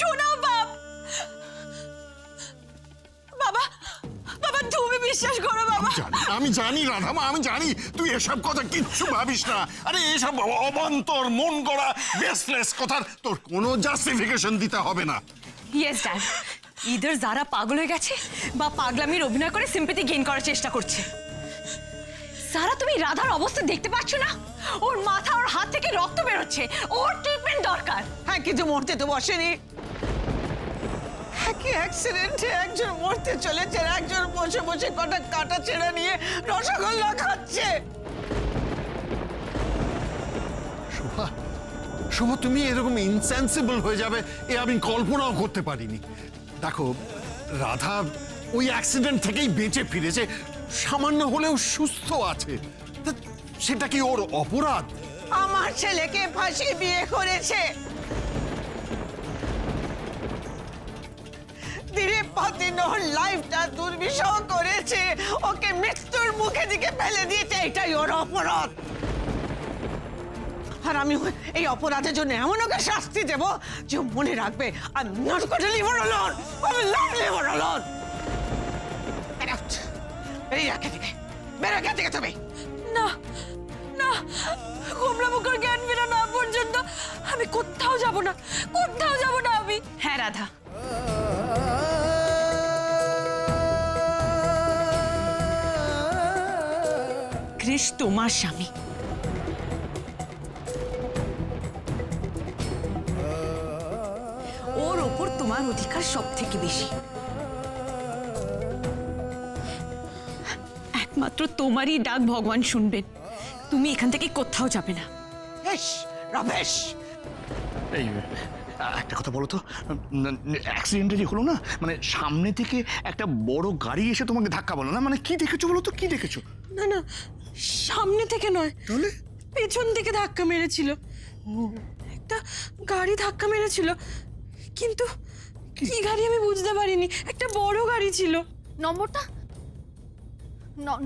শোনাও বাপ। বাবা বাবা তুমি বিশ্বাস করো বাবা। আমি জানি রাধা মা, আমি জানি তুই এসব কথা কিচ্ছু ভাবিস না। আরে এসব অবান্তর মন গড়া বেসলেস কথার তোর কোনো জাস্টিফিকেশন দিতে হবে না। ইয়েস ড্যাড, ইদার যারা পাগল হয়ে গেছে বা পাগলামির অভিনয় করে সিম্পথি গেইন করার চেষ্টা করছে। সারা তুমি রাধার অবস্থা দেখতে পাচ্ছ না? ওর মাথা ওর হাত থেকে রক্ত বের হচ্ছে, ওর ট্রিটমেন্ট দরকার। হ্যাঁ কিছু মরতে তো বসেনি, কি অ্যাক্সিডেন্টে একজন মরতে চলেছে, একজন বসে বসে কটা কাটা ছেঁড়া নিয়ে রসগোল্লা খাচ্ছে। শোভা শোভা তুমি এরকম ইনসেন্সিবল হয়ে যাবে এ আমি কল্পনাও করতে পারিনি। দেখো রাধা ওই অ্যাক্সিডেন্ট থেকেই বেঁচে ফিরেছে, সামান্য হলেও সুস্থ আছে, সেটা কি ওর অপরাধ? আমার ছেলেকে ফাঁসি বিয়ে করেছে, দুর্বিষহ করেছে, ওকে মৃত্যুর মুখে দিকে ফেলে দিয়েছে, এটাই ওর অপরাধ। আর আমি এই অপরাধের জন্য এমন ওকে শাস্তি দেব যে মনে রাখবে আমি not gonna to leave her alone, I will not leave her alone. আমি কোথাও যাব না, কোথাও যাব না আমি। হ্যাঁ রাধা, কৃষ তোমার স্বামী, ওর ওপর তোমার অধিকার সব থেকে বেশি, মাত্র তোমারই ডাক ভগবান শুনবেন, তুমি এখান থেকে কোথাও যাবে না। একটা কথা বলো তো, অ্যাক্সিডেন্টে যে হলো না, মানে সামনে থেকে একটা বড় গাড়ি এসে তোমাকে ধাক্কা বলো না, মানে কি দেখেছো বলো তো, কি দেখেছো? না না সামনে থেকে নয়, পেছন থেকে ধাক্কা মেরেছিল, একটা গাড়ি ধাক্কা মেরেছিল, কিন্তু কি গাড়ি আমি বুঝতে পারিনি, একটা বড় গাড়ি ছিল। নম্বরটা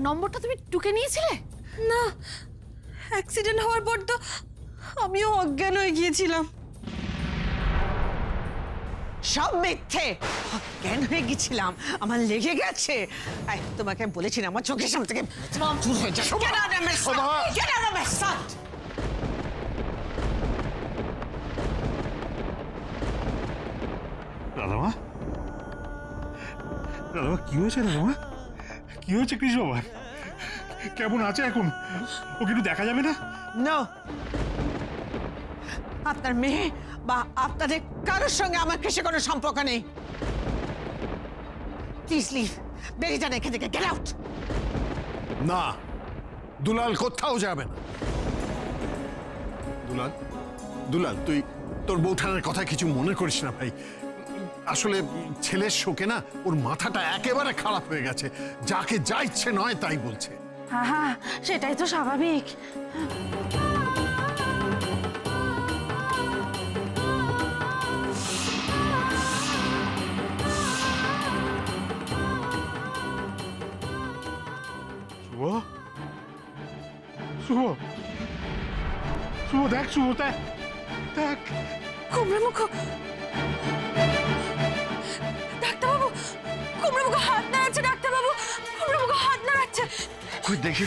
নম্বরটা তুমি টুকে নিয়েছিলে না? অ্যাক্সিডেন্ট হওয়ার পর তো আমিও অজ্ঞান হয়ে গিয়েছিলাম। সব মিথ্যে, অজ্ঞান হয়ে গিয়েছিলাম, আমার লেগে গেছে। তোমাকে বলেছিলাম আমার চোখের সামনে থেকে রাধামা রাধামা কি হয়েছে? রাধামা কি হয়েছে কৃষ্ণ বাবা? কেমন আছে এখন? ওকে একটু দেখা যাবে না? না, আপনার মেয়ে বা আপনাদের কারোর সঙ্গে আমার কৃষি কোনো সম্পর্ক নেই। প্লিজ লিভ, বেরিয়ে যান এখান থেকে, গেট আউট। না দুলাল কোথাও যাবে না। দুলাল দুলাল তুই তোর বৌঠানের কথা কিছু মনে করিস না ভাই, আসলে ছেলের শোকে না ওর মাথাটা একেবারে খারাপ হয়ে গেছে, যাকে যা ইচ্ছে নয় তাই বলছে। হ্যাঁ হ্যাঁ সেটাই তো স্বাভাবিক। শুভ শুভ শুভ দেখ, শুভ দেখ দেখ, কুমড়া মুখ হাত না আছে ডাক্তার বাবু, কুমড়ো হাত না আছে, দেখি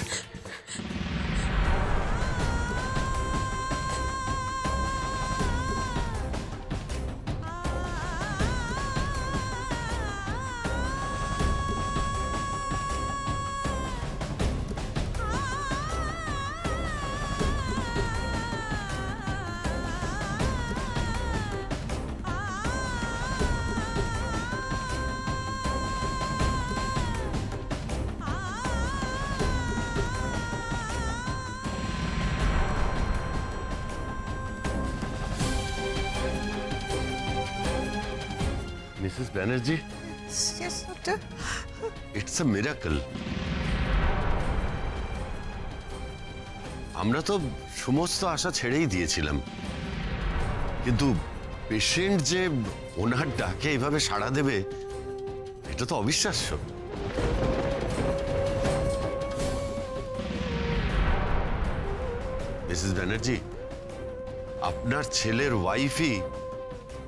Mrs. Banerjee? Yes, doctor. It's a miracle. আমরা তো সমস্ত আশা ছেড়েই দিয়েছিলাম, কিন্তু পেশেন্ট যে ওনার ডাকে এইভাবে সাড়া দেবে এটা তো অবিশ্বাস্য। মিসেস ব্যানার্জি, আপনার ছেলের ওয়াইফই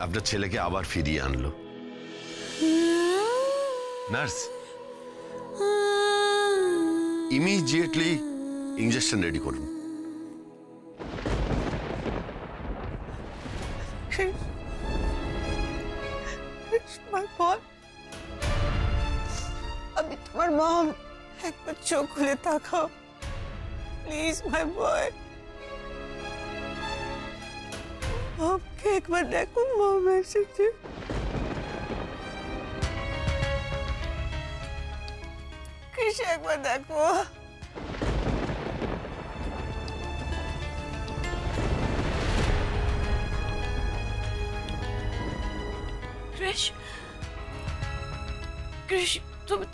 আপনার ছেলেকে আবার ফিরিয়ে আনলো। নার্স, ইমিডিয়েটলি ইনজেকশন রেডি করুন। আমি তোমার মা, একবার চোখ খুলে তাকাও প্লিজ মাই বয়। আপকে একবার দেখুন মামের সাথে। কিসে একবার দেখো। কৃষ, কৃষ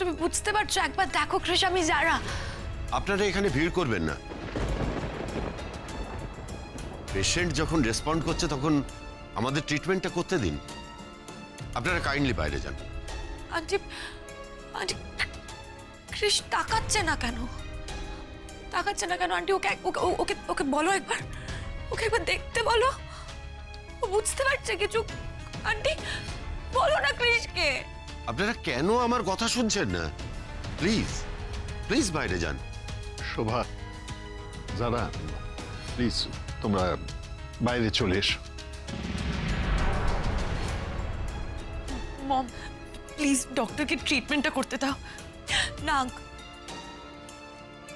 তুমি বুঝতে পারছো? একবার দেখো কৃষ, আমি যারা। আপনারা এখানে ভিড় করবেন না। পেশেন্ট যখন রেসপন্ড করছে তখন আমাদের ট্রিটমেন্টটা করতে দিন। আপনারা কাইন্ডলি বাইরে যান। আন্টি, আন্টি কৃষ তাকাচ্ছে না কেন? তাকাচ্ছে না কেন আন্টি? ওকে ওকে ওকে বলো একবার, ওকে একবার দেখতে বলো। ও বুঝতে পারছে কিছু? আন্টি বলো না কৃষকে। আপনারা কেন আমার কথা শুনছেন না? প্লিজ প্লিজ বাইরে যান। শোভা, যারা, প্লিজ তোমরা বাইরে চলে এসো। মম প্লিজ ডক্টরকে ট্রিটমেন্টটা করতে দাও না।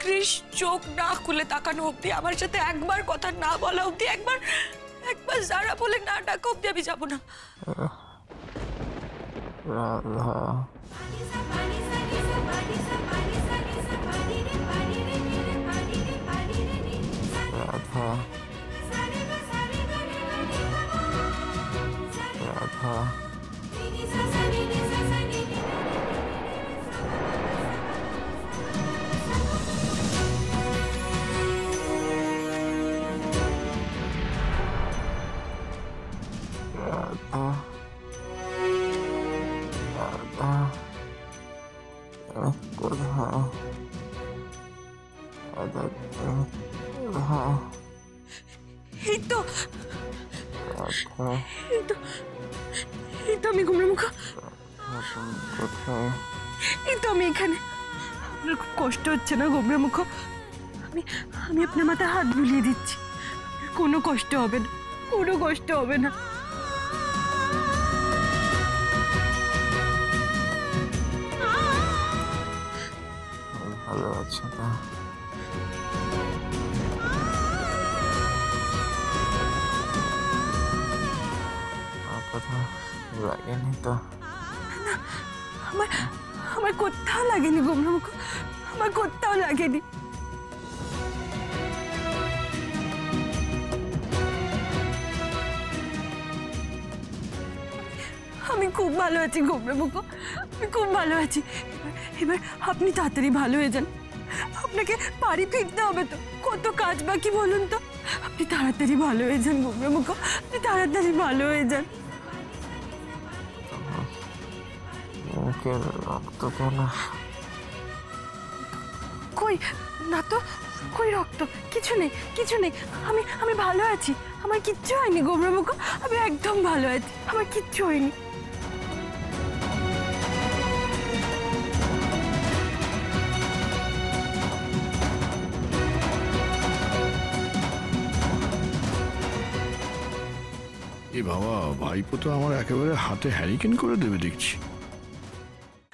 কৃষ চোখ না খুলে তাকানো অব্দি, আমার সাথে একবার কথা না বলা অব্দি, একবার একবার যারা বলে না ডাকা অব্দি আমি যাবো না। রাধা, রাধা, রাধা। আমি গুমরামুখা, এই তো আমি এখানে। আমার খুব কষ্ট হচ্ছে না গুমরামুখা? আমি আপনার মাথায় হাত বুলিয়ে দিচ্ছি, কোনো কষ্ট হবে না, কোনো কষ্ট হবে না। আমার কোথাও লাগেনি গোমরামুখ, আমার কোথাও লাগেনি। আমি খুব ভালো আছি গোমরামুখ, আমি খুব ভালো আছি। এবার আপনি তাড়াতাড়ি ভালো হয়ে যান। আপনাকে বাড়ি ফিরতে হবে তো, কত কাজ বাকি বলুন তো। আপনি তাড়াতাড়ি ভালো হয়ে যান গোমরামুখ, আপনি তাড়াতাড়ি ভালো হয়ে যান। রক্ত কেন? কই না তো, কই রক্ত? কিছু নেই, কিছু নেই। আমি ভালো আছি, আমার কিচ্ছু হয়নি গোমরামুখ, আমি একদম ভালো আছি, আমার কিচ্ছু হয়নি। এ বাবা, ভাইপো তো আমার একেবারে হাতে হ্যারিকেন করে দেবে দেখছি।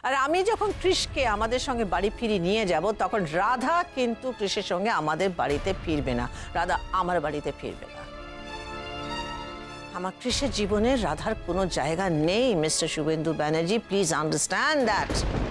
আর আমি যখন কৃষকে আমাদের সঙ্গে বাড়ি ফিরিয়ে নিয়ে যাব তখন রাধা কিন্তু কৃষের সঙ্গে আমাদের বাড়িতে ফিরবে না। রাধা আমার বাড়িতে ফিরবে না। আমার কৃষের জীবনে রাধার কোনো জায়গা নেই mister Suvendu Banerjee, please understand that.